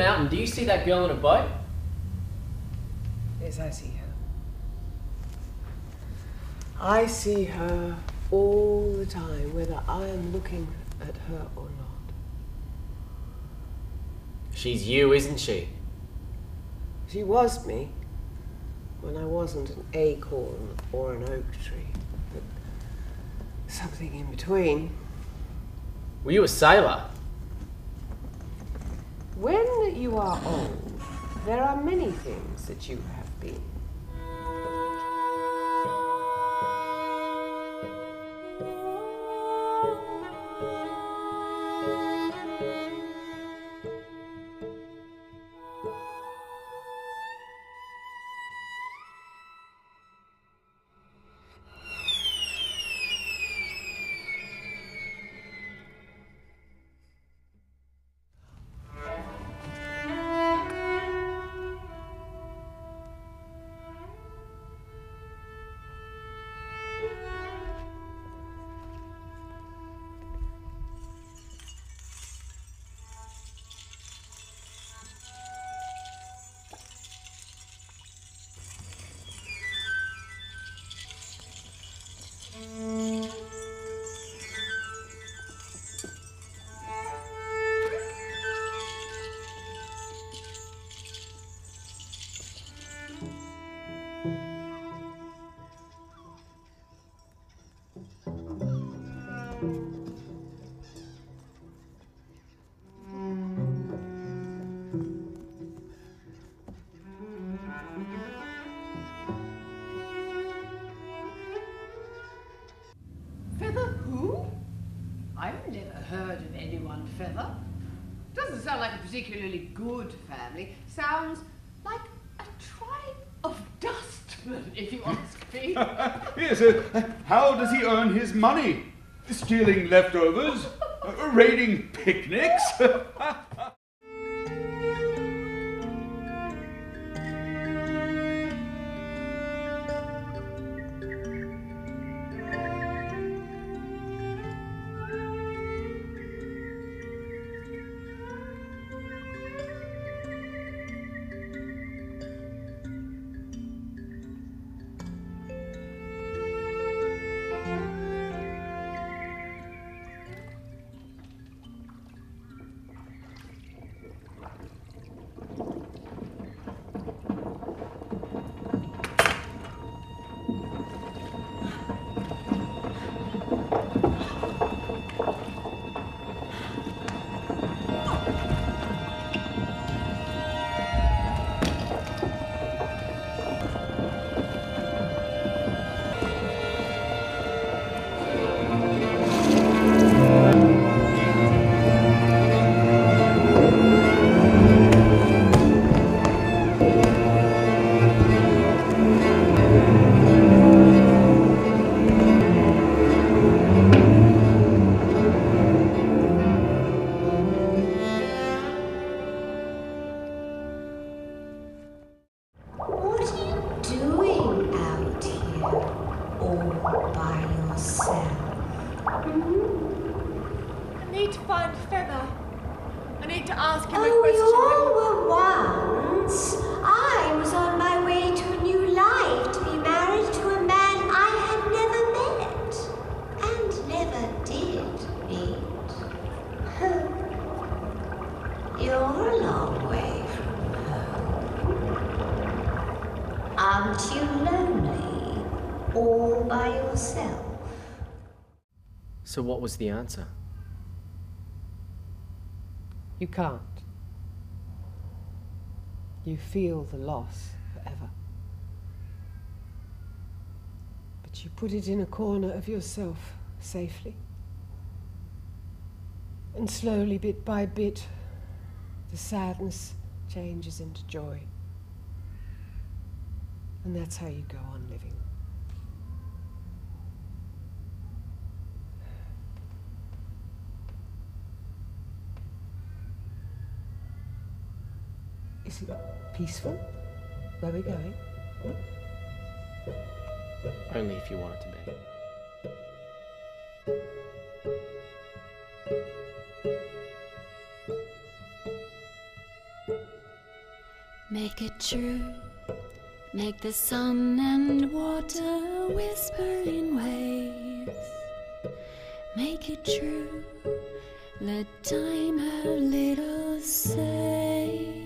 mountain, do you see that girl in a boat? Yes, I see her. I see her all the time, whether I am looking at her or not. She's you, isn't she? She was me when I wasn't an acorn or an oak tree, but something in between. Were you a sailor? When you are old, there are many things that you have been. Heard of anyone feather? Doesn't sound like a particularly good family. Sounds like a tribe of dustmen, if you ask me. Yes, how does he earn his money? Stealing leftovers? Raiding picnics? So what was the answer? You can't. You feel the loss forever. But you put it in a corner of yourself safely. And slowly, bit by bit, the sadness changes into joy. And that's how you go on living. Is it peaceful? Where are we going? Only if you want it to be. Make it true. Make the sun and water whisper in waves. Make it true. Let time a little say.